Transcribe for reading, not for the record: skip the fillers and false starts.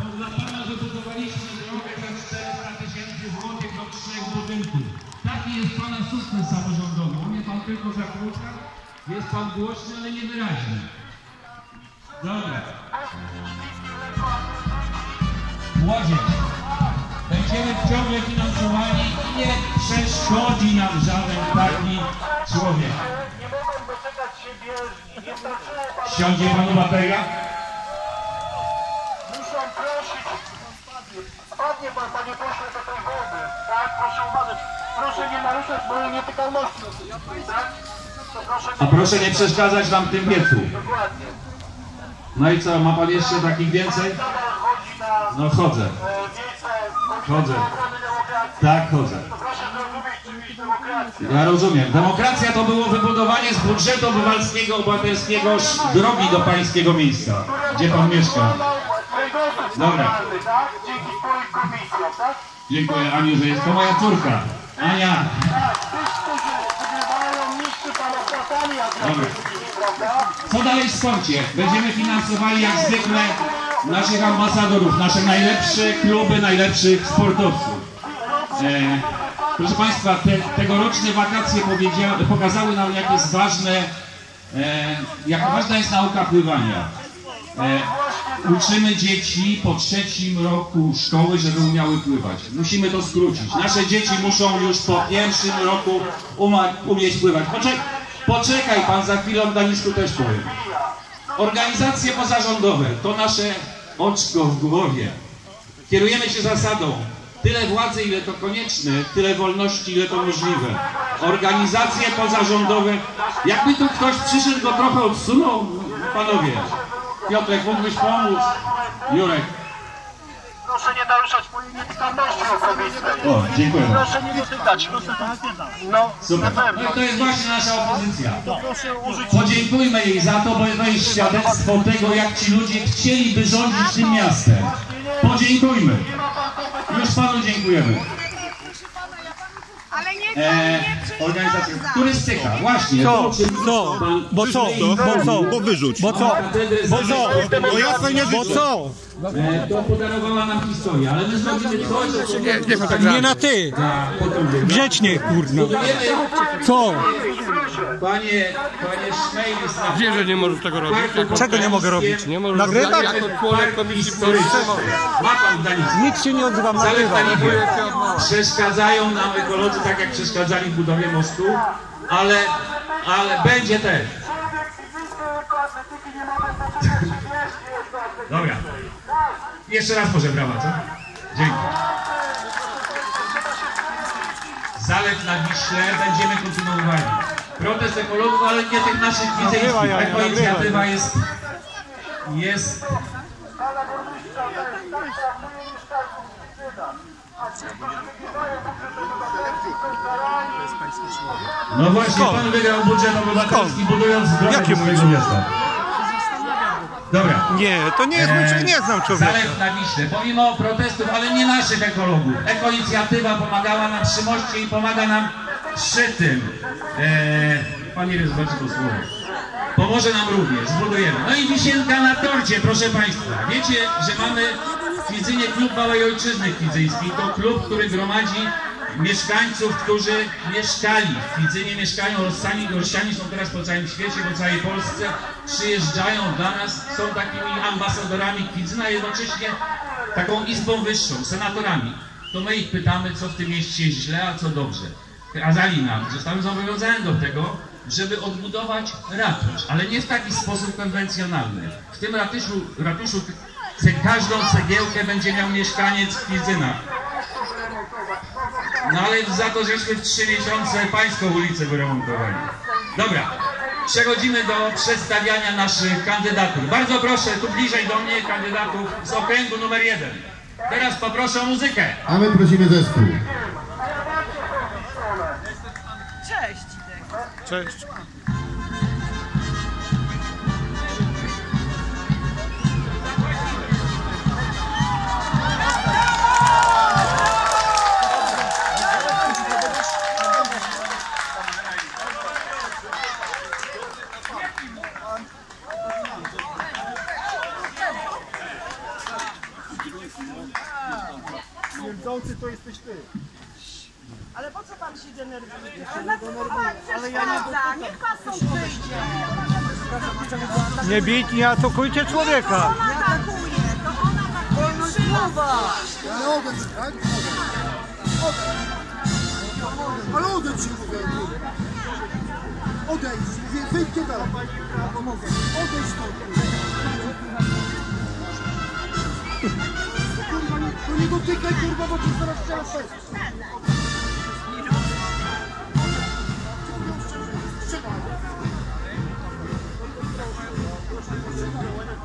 To dla pana wybudowaliśmy drogę za 400 000 złotych do 3 budynków. Taki jest pana sukces samorządowy. Umie pan tylko za krótko, jest pan głośny, ale niewyraźny. Dobra. Młodzież, będziemy ciągle finansowani i nie przeszkodzi nam żaden taki człowiek. Nie mogę doczekać siebie, nie starczyło panu... Siądzie panu bateria? Muszę prosić... Spadnie pan, panie pośle, do tej wody. Tak, proszę uważać. Proszę nie naruszać mojej nietykalności. Tak? I proszę nie przeszkadzać nam w tym wiecu. Dokładnie. No i co, ma pan jeszcze takich więcej? No chodzę. Chodzę. Tak, chodzę. Ja rozumiem. Demokracja to było wybudowanie z budżetu obywatelskiego, drogi do pańskiego miejsca, gdzie pan mieszka. Dobra. Dziękuję, Aniu, że jest to moja córka. Ania. Dobra. Co dalej w sporcie? Będziemy finansowali jak zwykle naszych ambasadorów, nasze najlepsze kluby, najlepszych sportowców. Proszę Państwa, tegoroczne wakacje pokazały nam, jak jest ważne, jak ważna jest nauka pływania. Uczymy dzieci po 3. roku szkoły, żeby umiały pływać. Musimy to skrócić. Nasze dzieci muszą już po 1. roku umieć pływać. Poczekaj pan, za chwilę o Gdańsku też powiem. Organizacje pozarządowe to nasze oczko w głowie. Kierujemy się zasadą: tyle władzy, ile to konieczne, tyle wolności, ile to możliwe. Organizacje pozarządowe, jakby tu ktoś przyszedł, go trochę odsunął, panowie. Piotrek, mógłbyś pomóc? Jurek. Proszę nie naruszać mojej nietykalności osobistej. O, dziękuję. Proszę nie dotykać. No, super. No to jest właśnie nasza opozycja. Podziękujmy jej za to, bo to jest świadectwo tego, jak ci ludzie chcieliby rządzić tym miastem. Podziękujmy. Już panu dziękujemy. Ale nie organizacja turystyka, właśnie. To podarowała nam historia, ale my zrobimy coś. Nie na ty. Grzecznie, kurno. Co? Panie Szmejlis. Wiem, że nie możesz tego robić. Czego nie mogę robić? Nie możesz robić. Nikt się nie odzywa. Przeszkadzają nam ekolodzy, tak jak przeszkadzali w budowie mostu, ale będzie też. Dobra. Jeszcze raz może brawa, co? Dzięki. Zalew na Wiśle będziemy kontynuowali. Protest ekologów, ale nie tych naszych kwidzyńskich. Eko-inicjatywa jest... No właśnie, pan wygrał budżet obywatelski, budując zdrowie. Jakie mówisz miasta? Dobra. Nie, to nie jest mój, nie znam człowieka. Zalew na Wiśle, pomimo protestów, ale nie naszych ekologów. Eko-inicjatywa pomagała nam przy moście i pomaga nam przy tym. Pan nie wie, zobaczy to słowo. Pomoże nam również, zbudujemy. No i wisienka na torcie, proszę Państwa. Wiecie, że mamy w Kwidzynie Klub Balejo Ojczyzny Kwidzyńskiej. To klub, który gromadzi mieszkańców, którzy mieszkali w Kwidzynie, mieszkają Rosjanie, Rosjanie są teraz po całym świecie, po całej Polsce, przyjeżdżają dla nas, są takimi ambasadorami Kwidzyna, jednocześnie taką izbą wyższą, senatorami. To my ich pytamy, co w tym mieście jest źle, a co dobrze. Kazali nam, zostały zobowiązani do tego, żeby odbudować ratusz, ale nie w taki sposób konwencjonalny. W tym ratuszu każdą cegiełkę będzie miał mieszkaniec Kwidzyna. No ale za to żeśmy w 3 miesiące pańską ulicę wyremontowali. Dobra, przechodzimy do przedstawiania naszych kandydatów. Bardzo proszę, tu bliżej do mnie kandydatów z okręgu nr 1. Teraz poproszę o muzykę. A my prosimy zespół. Cześć. Cześć. Śmierdzący to jesteś ty. Ale po co pan się denerwuje? Ale ja nie dotkam. Niech pan stąd wyjdzie. Nie bijcie, nie atakujcie człowieka. Nie, to ona atakuje. To ona atakuje. Przymowa. Ale odejdź, tak? Odejdź. Ale odejdź się mówię. Odejdź. Wyjdźcie dalej. Odejdź stąd. To nie dotykaj, kurwa, bo ci zaraz chciała przejść. Trzymaj.